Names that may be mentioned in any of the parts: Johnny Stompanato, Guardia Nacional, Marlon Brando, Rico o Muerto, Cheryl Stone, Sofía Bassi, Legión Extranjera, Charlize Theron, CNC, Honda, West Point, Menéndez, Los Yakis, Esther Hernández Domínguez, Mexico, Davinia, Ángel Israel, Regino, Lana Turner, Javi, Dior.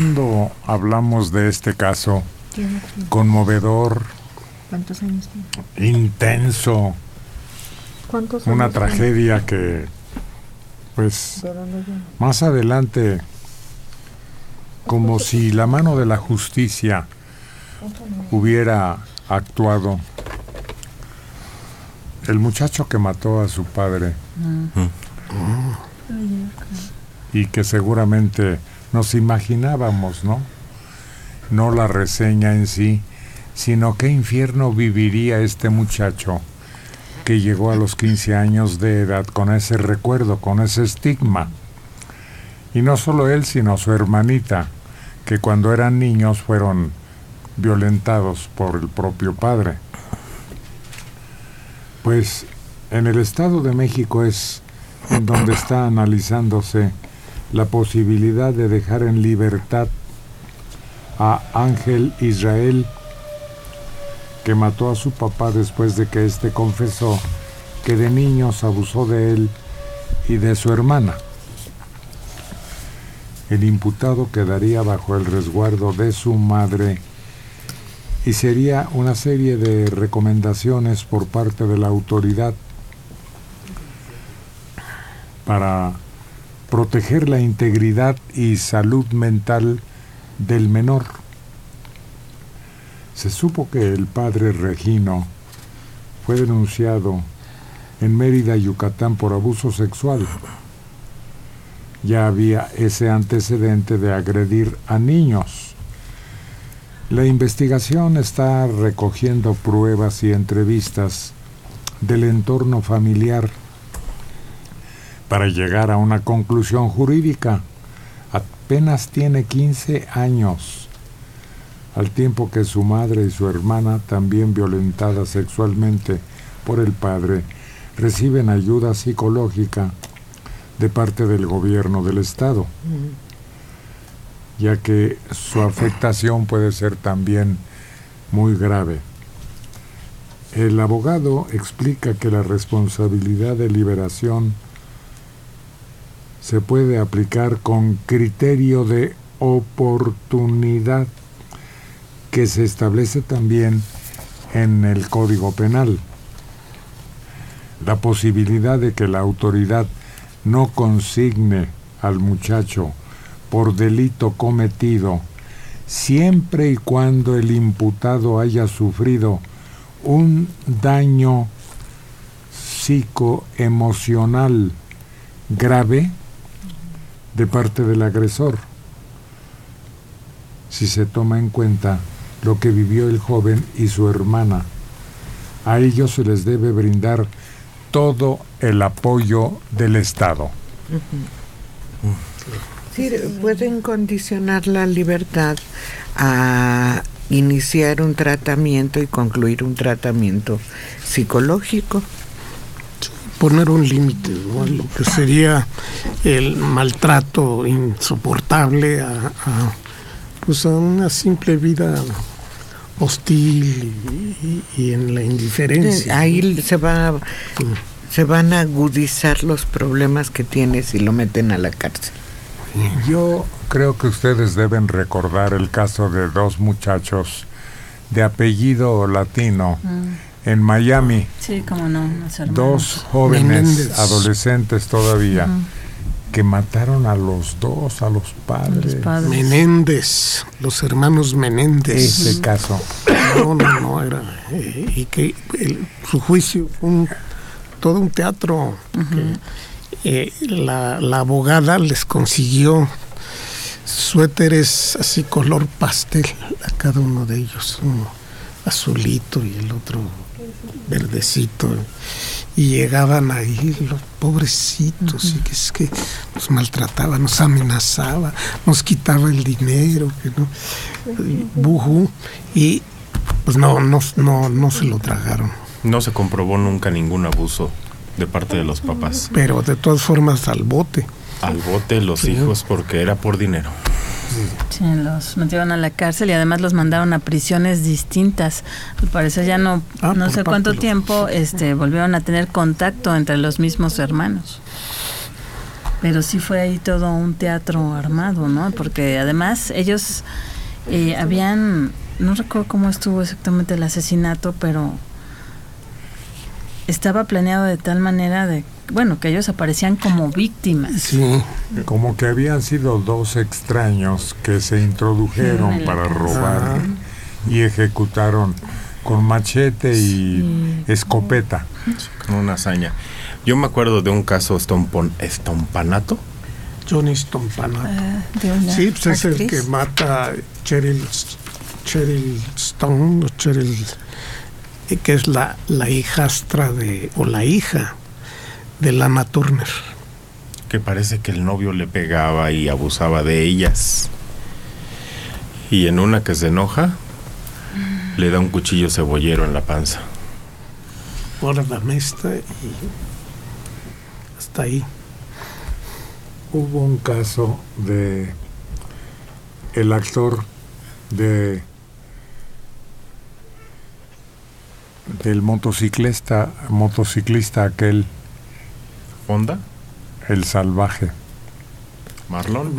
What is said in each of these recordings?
¿Cuándo hablamos de este caso conmovedor? ¿Cuántos años tiene? Intenso. ¿Cuántos años? Una tragedia que, pues, más adelante, como si la mano de la justicia hubiera actuado. El muchacho que mató a su padre y que seguramente nos imaginábamos, ¿no? No la reseña en sí, sino qué infierno viviría este muchacho que llegó a los 15 años de edad con ese recuerdo, con ese estigma. Y no solo él, sino su hermanita, que cuando eran niños fueron violentados por el propio padre. Pues en el Estado de México es en donde está analizándose la posibilidad de dejar en libertad a Ángel Israel, que mató a su papá después de que éste confesó que de niños abusó de él y de su hermana. El imputado quedaría bajo el resguardo de su madre y sería una serie de recomendaciones por parte de la autoridad para proteger la integridad y salud mental del menor. Se supo que el padre Regino fue denunciado en Mérida, Yucatán, por abuso sexual. Ya había ese antecedente de agredir a niños. La investigación está recogiendo pruebas y entrevistas del entorno familiar para llegar a una conclusión jurídica. Apenas tiene 15 años, al tiempo que su madre y su hermana, también violentadas sexualmente por el padre, reciben ayuda psicológica de parte del gobierno del estado, ya que su afectación puede ser también muy grave. El abogado explica que la responsabilidad de liberación se puede aplicar con criterio de oportunidad que se establece también en el Código Penal. La posibilidad de que la autoridad no consigne al muchacho por delito cometido siempre y cuando el imputado haya sufrido un daño psicoemocional grave de parte del agresor, si se toma en cuenta lo que vivió el joven y su hermana. A ellos se les debe brindar todo el apoyo del Estado. Sí, pueden condicionar la libertad a iniciar un tratamiento y concluir un tratamiento psicológico. Poner un límite, ¿no?, a lo que sería el maltrato insoportable a una simple vida hostil y en la indiferencia. Ahí se van a agudizar los problemas que tiene si lo meten a la cárcel. Yo creo que ustedes deben recordar el caso de dos muchachos de apellido latino en Miami. Sí, cómo no, dos jóvenes Menéndez, adolescentes todavía, que mataron a los dos, a los padres. Menéndez, los hermanos Menéndez. Ese caso. No era. Y que su juicio fue todo un teatro. La abogada les consiguió suéteres así color pastel a cada uno de ellos, uno azulito y el otro verdecito, y llegaban ahí los pobrecitos, y que es que nos maltrataba, nos amenazaba, nos quitaba el dinero, que no, y pues no se lo tragaron. No se comprobó nunca ningún abuso de parte de los papás. Pero de todas formas al bote. Al bote los hijos, porque era por dinero. Sí, los metieron a la cárcel y además los mandaron a prisiones distintas. Al parecer ya no sé cuánto tiempo volvieron a tener contacto entre los mismos hermanos. Pero sí fue ahí todo un teatro armado, ¿no? Porque además ellos habían... No recuerdo cómo estuvo exactamente el asesinato, pero estaba planeado de tal manera de... Bueno, que ellos aparecían como víctimas. Sí, como que habían sido dos extraños que se introdujeron para robar y ejecutaron con machete y escopeta. Con una hazaña. Yo me acuerdo de un caso Stompanato. Johnny Stompanato. Sí, pues es actriz. El que mata Cheryl Stone, que es la hijastra o la hija de Lana Turner. Que parece que el novio le pegaba y abusaba de ellas. Y en una que se enoja, le da un cuchillo cebollero en la panza. Guárdame esta y hasta ahí. Hubo un caso de el actor del motociclista aquel Honda, el salvaje Marlon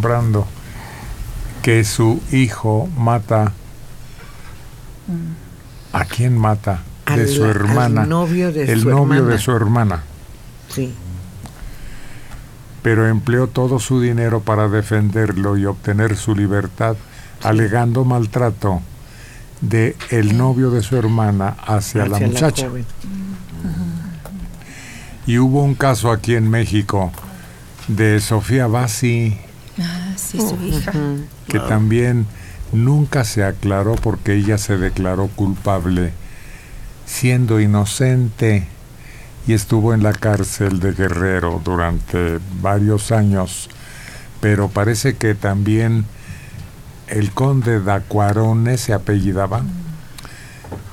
Brando, que su hijo mata ¿a quién mata? De su hermana, el novio de su hermana. Sí. Pero empleó todo su dinero para defenderlo y obtener su libertad, alegando maltrato de el novio de su hermana hacia la muchacha. Y hubo un caso aquí en México de Sofía Bassi, su hija, que también nunca se aclaró porque ella se declaró culpable siendo inocente y estuvo en la cárcel de Guerrero durante varios años, pero parece que también el conde da Cuarone, se apellidaba,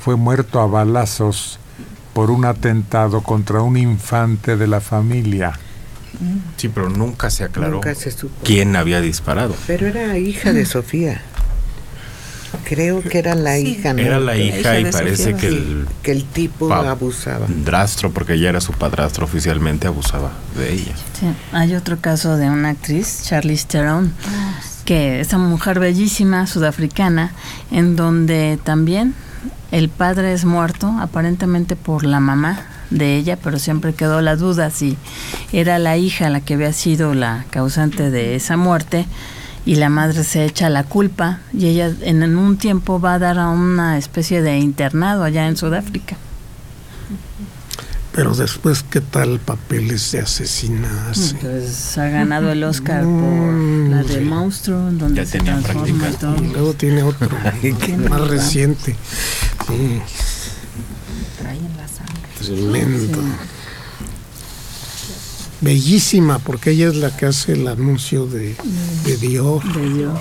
fue muerto a balazos por un atentado contra un infante de la familia. Sí, pero nunca se aclaró quién había disparado. Pero era hija de Sofía. Creo que era la hija, ¿no? Era la hija y parece que el tipo abusaba. Padrastro, porque ella era su padrastro oficialmente, abusaba de ella. Sí. Hay otro caso de una actriz, Charlize Theron, que es una mujer bellísima, sudafricana, en donde también... El padre es muerto, aparentemente por la mamá de ella, pero siempre quedó la duda si era la hija la que había sido la causante de esa muerte, y la madre se echa la culpa, y ella en un tiempo va a dar a una especie de internado allá en Sudáfrica. Pero después, ¿qué tal papeles de asesinas? Pues ha ganado el Oscar por la de Monstruo, donde ya se transforma todo. Y luego tiene otro más reciente. Sí. Traen la sangre. Tremendo. Sí. Bellísima, porque ella es la que hace el anuncio de Dior. De Dior.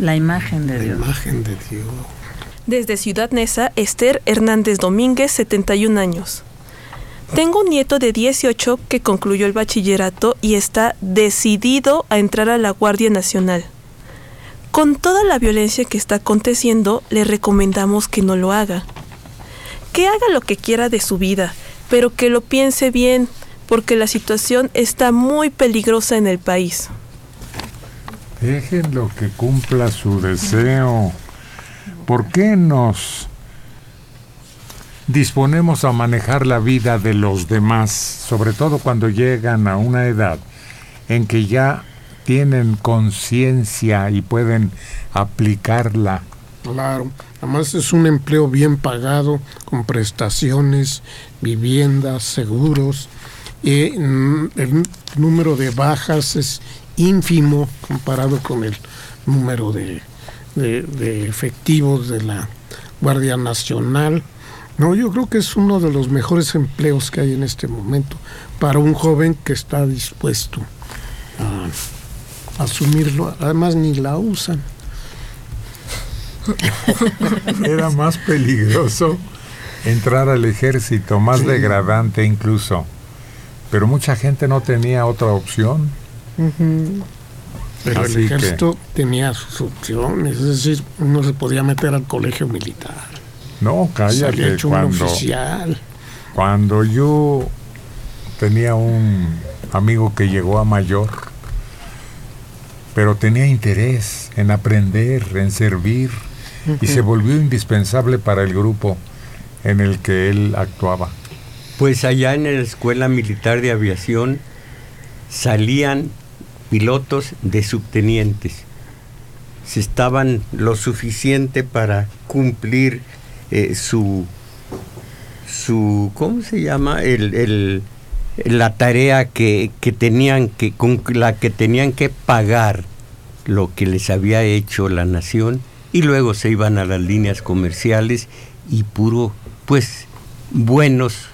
La imagen de Dior. La imagen de Dior. Desde Ciudad Neza, Esther Hernández Domínguez, 71 años. Tengo un nieto de 18 que concluyó el bachillerato y está decidido a entrar a la Guardia Nacional. Con toda la violencia que está aconteciendo, le recomendamos que no lo haga. Que haga lo que quiera de su vida, pero que lo piense bien, porque la situación está muy peligrosa en el país. Déjenlo que cumpla su deseo. ¿Por qué nos disponemos a manejar la vida de los demás, sobre todo cuando llegan a una edad en que ya tienen conciencia y pueden aplicarla? Claro, además es un empleo bien pagado, con prestaciones, viviendas, seguros, y el número de bajas es ínfimo comparado con el número de efectivos de la Guardia Nacional. No, yo creo que es uno de los mejores empleos que hay en este momento para un joven que está dispuesto a asumirlo. Además, ni la usan. Era más peligroso entrar al ejército, más degradante incluso. Pero mucha gente no tenía otra opción. Uh-huh. Pero así el ejército tenía sus opciones, es decir, uno se podía meter al colegio militar. No, cállate, cuando yo tenía un amigo que llegó a mayor, pero tenía interés en aprender, en servir, y se volvió indispensable para el grupo en el que él actuaba. Pues allá en la Escuela Militar de Aviación salían pilotos de subtenientes. Si estaban lo suficiente para cumplir su ¿cómo se llama? La tarea que tenían que, con la que tenían que pagar lo que les había hecho la nación, y luego se iban a las líneas comerciales y puro, pues, buenos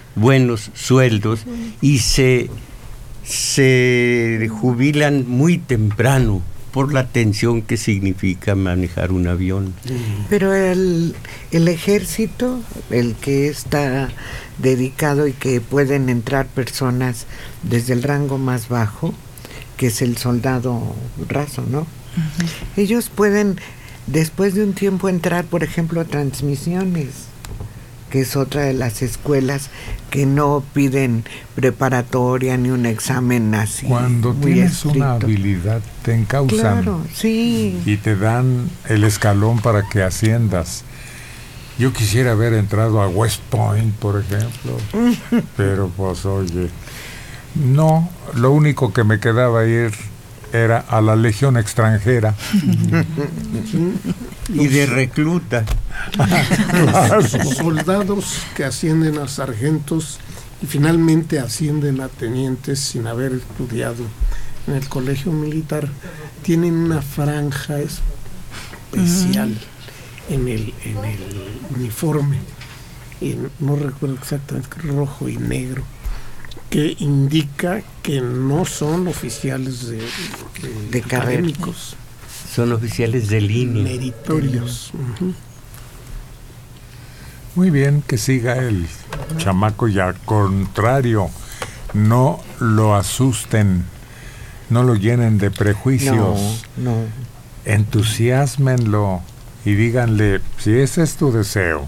sueldos, y se jubilan muy temprano por la tensión que significa manejar un avión. Pero el ejército, el que está dedicado y que pueden entrar personas desde el rango más bajo, que es el soldado raso, ¿no? Uh-huh. Ellos pueden, después de un tiempo, entrar, por ejemplo, a transmisiones, que es otra de las escuelas que no piden preparatoria ni un examen así. Cuando tienes estricto, una habilidad, te encausan. Claro, sí. Y te dan el escalón para que asciendas. Yo quisiera haber entrado a West Point, por ejemplo, pero pues oye, no, lo único que me quedaba ir era a la Legión Extranjera. Y de recluta. Los soldados que ascienden a sargentos y finalmente ascienden a tenientes sin haber estudiado en el colegio militar tienen una franja especial en el uniforme, no recuerdo exactamente, rojo y negro, que indica que no son oficiales de académicos. Son oficiales de línea. Meritorios. Uh-huh. Muy bien, que siga el chamaco, y al contrario, no lo asusten, no lo llenen de prejuicios. No. Entusiásmenlo y díganle, si ese es tu deseo,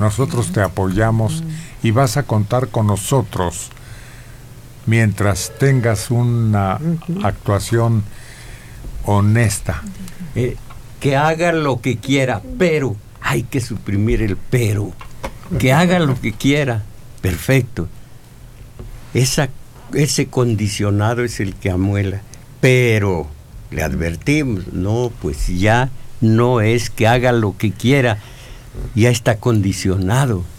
nosotros te apoyamos y vas a contar con nosotros mientras tengas una actuación honesta. Que haga lo que quiera, pero hay que suprimir el pero. Que haga lo que quiera, perfecto. Ese condicionado es el que amuela. Pero le advertimos, no, pues ya no es que haga lo que quiera, ya está condicionado.